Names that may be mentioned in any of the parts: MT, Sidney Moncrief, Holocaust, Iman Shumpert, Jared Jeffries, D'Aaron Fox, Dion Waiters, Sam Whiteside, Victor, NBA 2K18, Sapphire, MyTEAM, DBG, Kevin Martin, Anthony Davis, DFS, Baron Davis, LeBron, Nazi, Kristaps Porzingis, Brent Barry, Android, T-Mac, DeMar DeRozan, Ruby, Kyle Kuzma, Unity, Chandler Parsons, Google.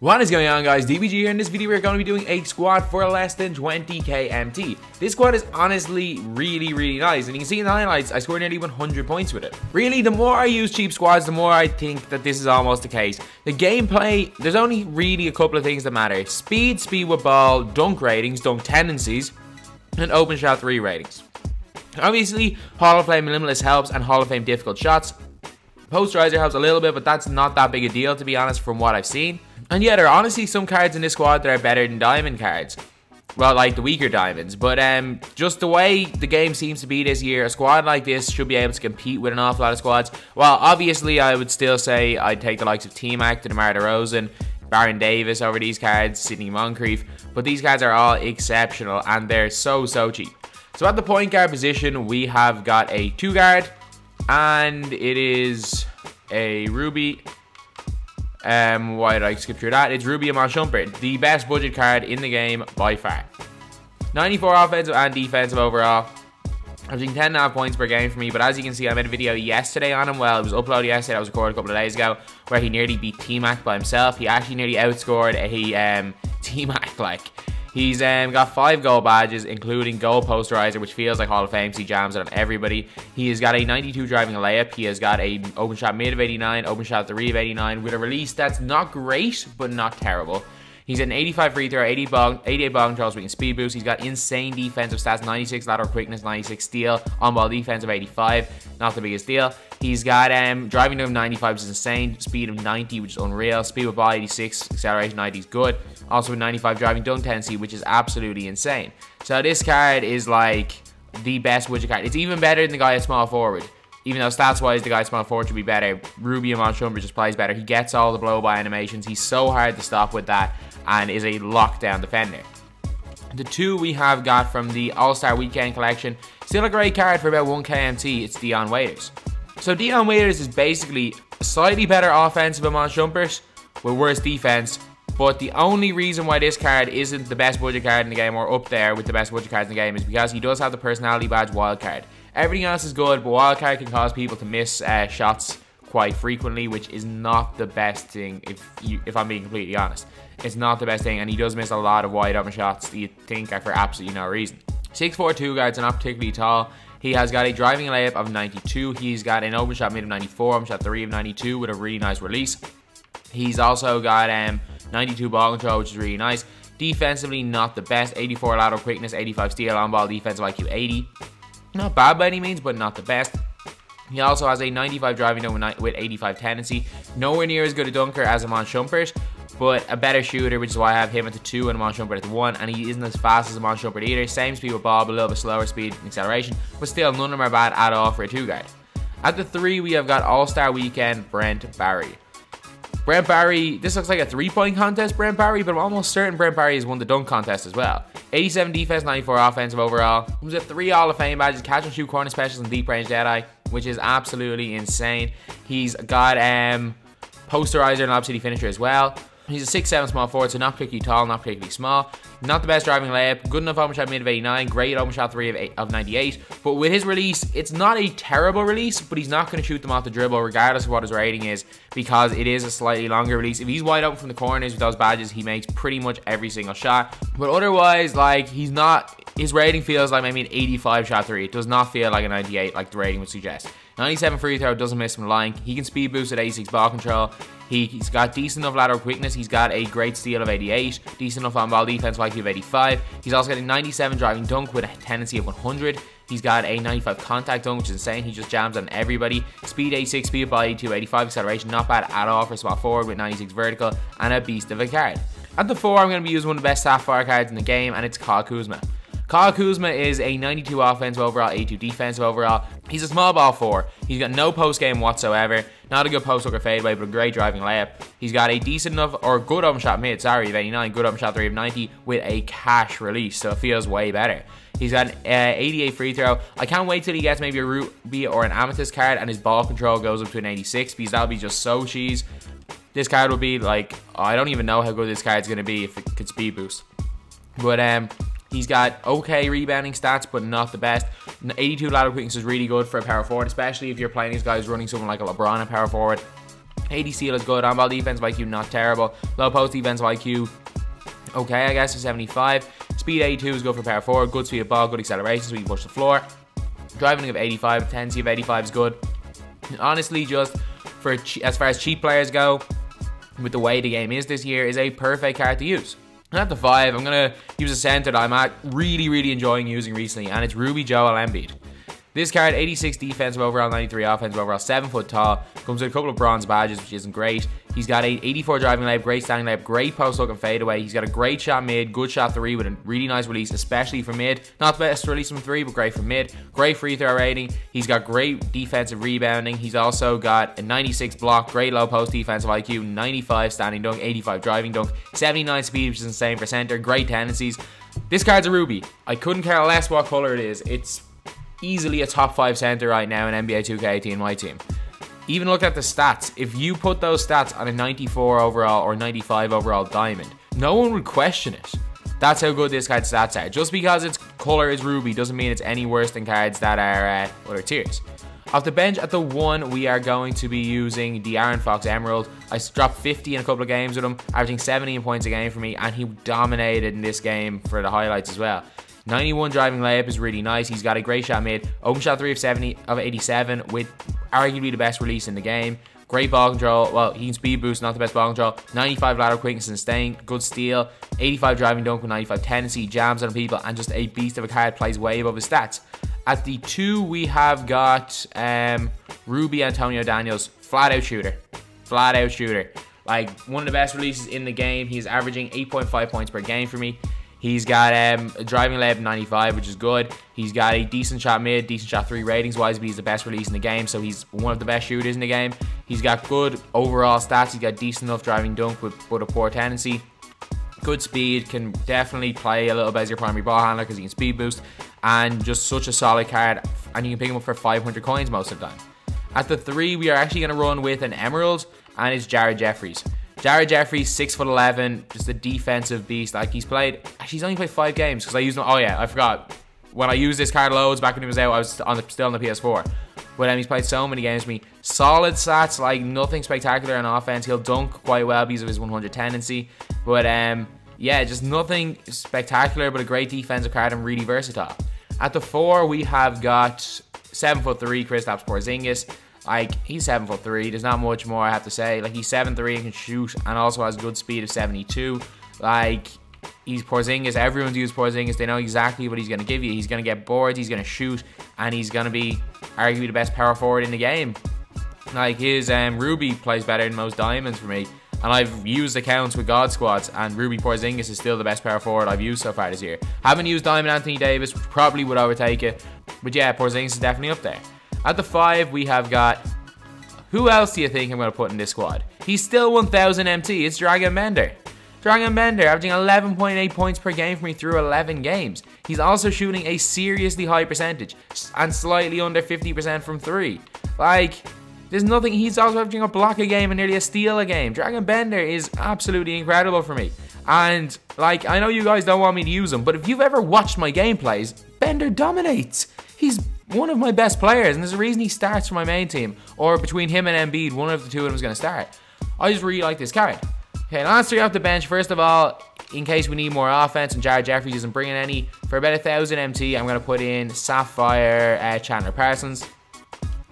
What is going on, guys? DBG here. In this video, we're going to be doing a squad for less than 20k MT. This squad is honestly really nice, and you can see in the highlights I scored nearly 100 points with it. Really, the more I use cheap squads, the more I think that this is almost the case. The gameplay, there's only really a couple of things that matter: speed with ball, dunk ratings, dunk tendencies, and open shot 3 ratings. Obviously, Hall of Fame Limitless helps, and Hall of Fame difficult shots. Posterizer helps a little bit, but that's not that big a deal, to be honest, from what I've seen. And yeah, there are honestly some cards in this squad that are better than diamond cards. Well, like the weaker diamonds. But just the way the game seems to be this year, a squad like this should be able to compete with an awful lot of squads. Well, obviously, I would still say I'd take the likes of T-Mac, DeMar DeRozan, Baron Davis over these cards, Sidney Moncrief. But these cards are all exceptional, and they're so cheap. So at the point guard position, we have got a 2-guard. And it is a Ruby. Why did I skip through that? It's Ruby Iman Shumpert, the best budget card in the game by far. 94 offensive and defensive overall. I think 10.5 points per game for me, but as you can see, I made a video yesterday on him. Well, it was uploaded yesterday. I was recorded a couple of days ago, where he nearly beat T-Mac by himself. He actually nearly outscored T-Mac. Like, he's got 5 goal badges, including goal posterizer, which feels like Hall of Fame. He jams it on everybody. He has got a 92 driving layup. He has got a open shot mid of 89, open shot 3 of 89, with a release that's not great, but not terrible. He's an 85 free throw, 88 ball control, so speed boost. He's got insane defensive stats, 96 lateral quickness, 96 steal, on-ball defense of 85, not the biggest deal. He's got driving to him 95, which is insane, speed of 90, which is unreal, speed with ball 86, acceleration 90 is good, also with 95 driving dunk tendency, which is absolutely insane. So this card is like the best widget card. It's even better than the guy at small forward. Even though stats-wise, the guy small forward should be better. Ruby Iman Shumpert just plays better. He gets all the blow-by animations. He's so hard to stop with that, and is a lockdown defender. The 2 we have got from the All-Star Weekend collection, still a great card for about 1kmt, it's Dion Waiters. So Dion Waiters is basically slightly better offensive Iman Shumpert with worse defense, but the only reason why this card isn't the best budget card in the game, or up there with the best budget cards in the game, is because he does have the personality badge wildcard. Everything else is good, but wildcard can cause people to miss shots quite frequently, which is not the best thing, if I'm being completely honest. It's not the best thing, and he does miss a lot of wide open shots you think are for absolutely no reason. 6'4", 2-guard's not particularly tall. He has got a driving layup of 92. He's got an open shot mid of 94, open shot 3 of 92 with a really nice release. He's also got 92 ball control, which is really nice. Defensively, not the best. 84 lateral quickness, 85 steal, on-ball defensive IQ 80. Not bad by any means, but not the best. He also has a 95 driving with 85 tendency. Nowhere near as good a dunker as Iman Shumpert, but a better shooter, which is why I have him at the 2 and Iman Shumpert at the 1. And he isn't as fast as Iman Shumpert either. Same speed with ball, but a little bit slower speed and acceleration. But still, none of them are bad at all for a 2-guard. At the 3, we have got All-Star Weekend Brent Barry. Brent Barry, this looks like a 3-point contest, Brent Barry, but I'm almost certain Brent Barry has won the dunk contest as well. 87 defense, 94 offensive overall. He was at 3 Hall of Fame badges, catch and shoot, corner specials, and deep range deadeye, which is absolutely insane. He's got posterizer and obviously finisher as well. He's a 6'7" small forward, so not particularly tall, not particularly small. Not the best driving layup, good enough open shot mid of 89, great open shot 3 of 98. But with his release, it's not a terrible release, but he's not going to shoot them off the dribble, regardless of what his rating is, because it is a slightly longer release. If he's wide open from the corners with those badges, he makes pretty much every single shot. But otherwise, like, he's not... His rating feels like maybe an 85 shot 3. It does not feel like a 98 like the rating would suggest. 97 free throw, doesn't miss from the line. He can speed boost at 86 ball control. He's got decent enough lateral quickness. He's got a great steal of 88. Decent enough on-ball defense IQ of 85. He's also got a 97 driving dunk with a tendency of 100. He's got a 95 contact dunk, which is insane. He just jams on everybody. Speed 86, speed by 82, 85 acceleration. Not bad at all for a small forward with 96 vertical and a beast of a card. At the 4, I'm going to be using one of the best Sapphire cards in the game, and it's Kyle Kuzma. Kyle Kuzma is a 92 offensive overall, 82 defensive overall. He's a small ball 4. He's got no post game whatsoever. Not a good post hook or fadeaway, but a great driving layup. He's got a decent enough, or good open shot mid, sorry, of 89, good open shot 3 of 90 with a cash release, so it feels way better. He's got an 88 free throw. I can't wait till he gets maybe a Ruby or an Amethyst card and his ball control goes up to an 86, because that'll be just so cheese. This card will be like, oh, I don't even know how good this card's going to be if it could speed boost. But, he's got okay rebounding stats, but not the best. 82 lateral quickness is really good for a power forward, especially if you're playing these guys running someone like a LeBron, a power forward. ADC looks good. On-ball defense by IQ, not terrible. Low post defense by IQ, okay, I guess, for 75. Speed 82 is good for power forward. Good speed of ball, good acceleration, so you can push the floor. Driving of 85, tendency of 85 is good. Honestly, just for as far as cheap players go, with the way the game is this year, is a perfect card to use. And at the 5, I'm going to use a center that I'm really enjoying using recently, and it's Ruby Joel Embiid. This card, 86 defense overall, 93 offense overall, 7 foot tall, comes with a couple of bronze badges, which isn't great. He's got an 84 driving layup, great standing layup, great post hook and fadeaway. He's got a great shot mid, good shot three with a really nice release, especially for mid. Not the best release from three, but great for mid. Great free throw rating. He's got great defensive rebounding. He's also got a 96 block, great low post defensive IQ, 95 standing dunk, 85 driving dunk, 79 speed, which is insane for center, great tendencies. This card's a ruby. I couldn't care less what color it is. It's easily a top 5 center right now in NBA 2K18 my team. Even look at the stats. If you put those stats on a 94 overall or 95 overall diamond, no one would question it. That's how good this card's stats are. Just because its color is ruby doesn't mean it's any worse than cards that are other tiers. Off the bench at the 1, we are going to be using D'Aaron Fox Emerald. I dropped 50 in a couple of games with him, averaging 17 points a game for me, and he dominated in this game for the highlights as well. 91 driving layup is really nice. He's got a great shot mid. Open shot 3 of 87 with arguably the best release in the game. Great ball control. Well, he can speed boost, not the best ball control. 95 lateral quickness and staying. Good steal. 85 driving dunk with 95 tendency. Jams on people and just a beast of a card. Plays way above his stats. At the 2, we have got Ruby Antonio Daniels. Flat out shooter. Flat out shooter. Like, one of the best releases in the game. He's averaging 8.5 points per game for me. He's got a driving layup 95, which is good. He's got a decent shot mid, decent shot three ratings-wise, but he's the best release in the game, so he's one of the best shooters in the game. He's got good overall stats. He's got decent enough driving dunk with a poor tendency. Good speed, can definitely play a little bit as your primary ball handler because he can speed boost, and just such a solid card, and you can pick him up for 500 coins most of the time. At the 3, we are actually going to run with an Emerald, and it's Jared Jeffries. Jared Jeffries, 6'11", just a defensive beast. Like, he's played, actually he's only played 5 games because I used him. Oh yeah, I forgot. When I used this card loads back when he was out, I was still on the PS4. But he's played so many games with me. Solid stats, like nothing spectacular on offense. He'll dunk quite well because of his 100 tendency. But yeah, just nothing spectacular, but a great defensive card and really versatile. At the 4, we have got 7'3" Kristaps Porzingis. Like, he's 7'3", there's not much more I have to say. Like, he's 7'3" and can shoot, and also has good speed of 72. Like, he's Porzingis, everyone's used Porzingis, they know exactly what he's going to give you. He's going to get boards, he's going to shoot, and he's going to be arguably the best power forward in the game. Like, his Ruby plays better than most diamonds for me, and I've used accounts with God Squads, and Ruby Porzingis is still the best power forward I've used so far this year. Haven't used Diamond Anthony Davis, which probably would overtake it, but yeah, Porzingis is definitely up there. At the 5, we have got, who else do you think I'm going to put in this squad? He's still 1,000 MT, it's Dragon Bender. Dragon Bender, averaging 11.8 points per game for me through 11 games. He's also shooting a seriously high percentage, and slightly under 50% from 3. Like, there's nothing, he's also averaging a block a game and nearly a steal a game. Dragon Bender is absolutely incredible for me. And, like, I know you guys don't want me to use him, but if you've ever watched my gameplays, Bender dominates. He's one of my best players, and there's a reason he starts for my main team, or between him and Embiid, one of the two of them is going to start. I just really like this card. Okay, last 3 off the bench. First of all, in case we need more offense and Jared Jeffries isn't bringing any, for about 1,000 MT, I'm going to put in Sapphire Chandler Parsons.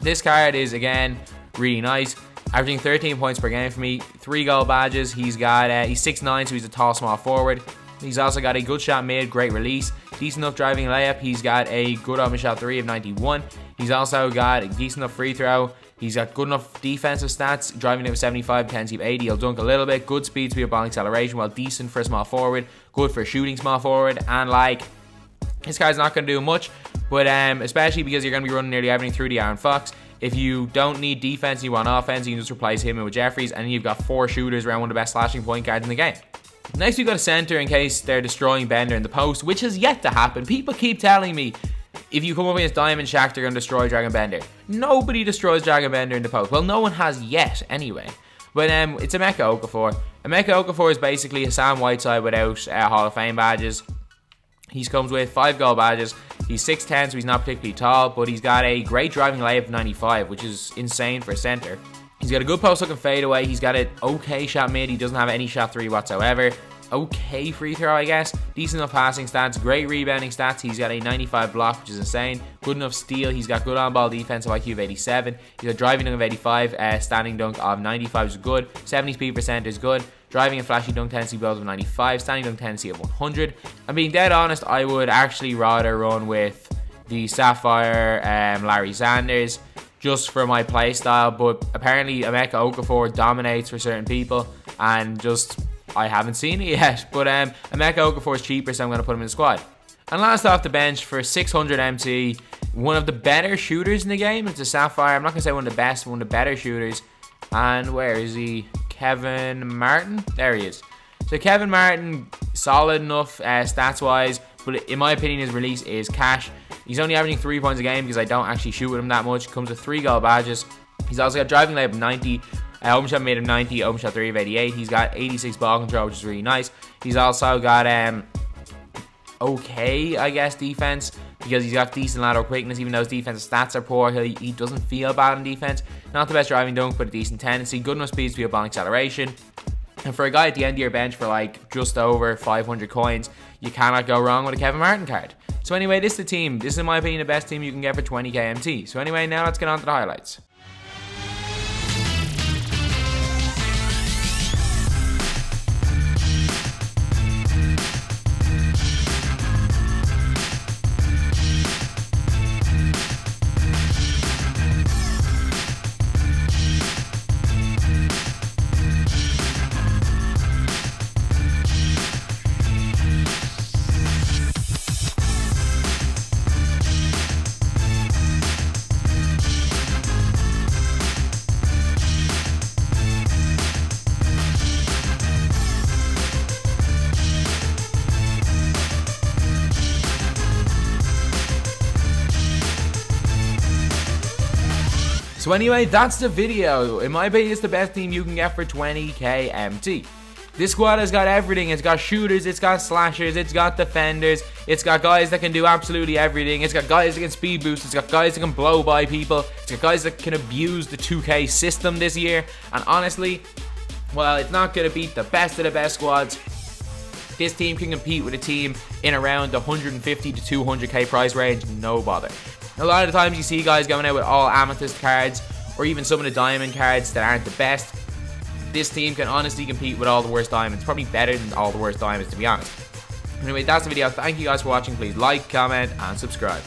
This card is, again, really nice. Averaging 13 points per game for me, 3 goal badges. He's got, he's 6'9", so he's a tall, small forward. He's also got a good shot mid, great release. Decent enough driving layup. He's got a good open shot 3 of 91. He's also got a decent enough free throw. He's got good enough defensive stats. Driving over 75, tendency of 80. He'll dunk a little bit. Good speed to be a ball acceleration. Well, decent for a small forward. Good for a shooting small forward. And like, this guy's not going to do much. But especially because you're going to be running nearly everything through D'Aaron Fox. If you don't need defense, you want offense, you can just replace him with Jeffries. And you've got 4 shooters around one of the best slashing point guards in the game. Next, we've got a center in case they're destroying Bender in the post, which has yet to happen. People keep telling me, if you come up against Diamond Shack, they're going to destroy Dragon Bender. Nobody destroys Dragon Bender in the post. Well, no one has yet, anyway. But it's Emeka Okafor. Emeka Okafor is basically a Sam Whiteside without Hall of Fame badges. He comes with 5 goal badges. He's 6'10", so he's not particularly tall, but he's got a great driving layup of 95, which is insane for a center. He's got a good post-looking fadeaway. He's got an okay shot mid. He doesn't have any shot three whatsoever. Okay free throw, I guess. Decent enough passing stats. Great rebounding stats. He's got a 95 block, which is insane. Good enough steal. He's got good on-ball defensive IQ of 87. He's got driving dunk of 85. Standing dunk of 95 is good. 70 speed percent is good. Driving and flashy dunk tendency builds of 95. Standing dunk tendency of 100. I'm being dead honest, I would actually rather run with the Sapphire Larry Sanders just for my playstyle, but apparently Emeka Okafor dominates for certain people, and just I haven't seen it yet. But Emeka Okafor is cheaper, so I'm going to put him in the squad. And last off the bench for 600 MT, one of the better shooters in the game. It's a Sapphire. I'm not going to say one of the best, one of the better shooters. And where is he? Kevin Martin. There he is. So Kevin Martin, solid enough stats-wise, but in my opinion, his release is cash. He's only averaging 3 points a game because I don't actually shoot with him that much. Comes with 3 goal badges. He's also got driving layup of 90. Open shot made him 90. Open shot 3 of 88. He's got 86 ball control, which is really nice. He's also got okay, I guess, defense, because he's got decent lateral quickness. Even though his defensive stats are poor, he doesn't feel bad in defense. Not the best driving dunk, but a decent tendency. Good enough speed to be a ball acceleration. And for a guy at the end of your bench for like just over 500 coins, you cannot go wrong with a Kevin Martin card. So anyway, this is the team. This is, in my opinion, the best team you can get for 20k MT. So anyway, now let's get on to the highlights. So anyway, that's the video. In my opinion, it's the best team you can get for 20k MT. This squad has got everything. It's got shooters, it's got slashers, it's got defenders, it's got guys that can do absolutely everything, it's got guys that can speed boost, it's got guys that can blow by people, it's got guys that can abuse the 2K system this year. And honestly, well, it's not going to beat the best of the best squads. This team can compete with a team in around the 150 to 200k price range, no bother. A lot of the times you see guys going out with all amethyst cards or even some of the diamond cards that aren't the best. This team can honestly compete with all the worst diamonds. Probably better than all the worst diamonds, to be honest. Anyway, that's the video. Thank you guys for watching. Please like, comment, and subscribe.